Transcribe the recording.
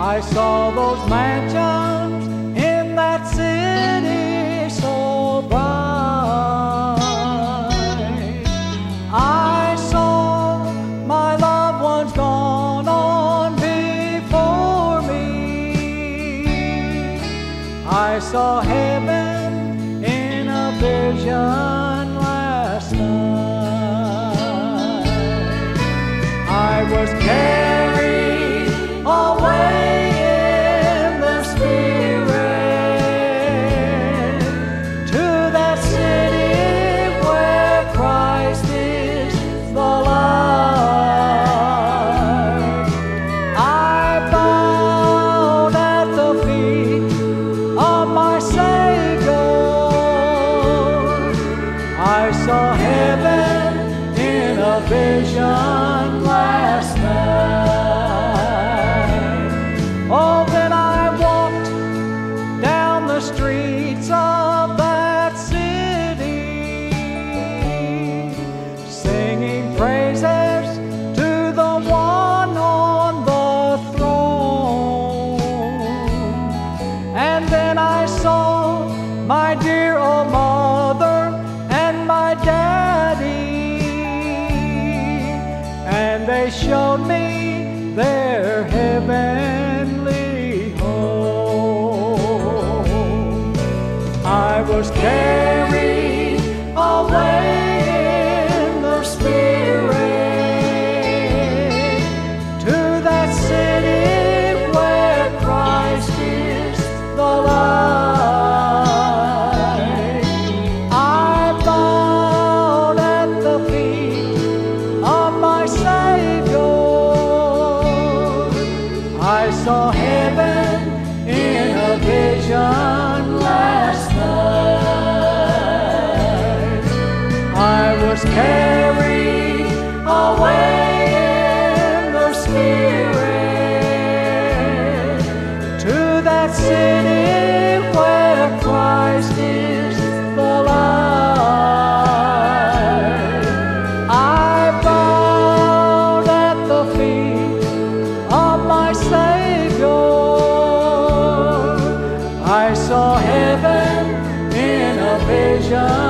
I saw those mansions in that city so bright. I saw my loved ones gone on before me. I saw heaven in a vision last night. I was carried away. I saw heaven in a vision last night. Oh, then I walked down the streets of that city, singing praises to the one on the throne. And then I saw my dear old mother, Daddy, and they showed me their heavenly home. I was carried away in the Spirit to that city where Christ is the light. I saw heaven in a vision last night. I was carried away in the Spirit to that city where Christ is the light. I bowed at the feet of my Savior. I saw heaven in a vision.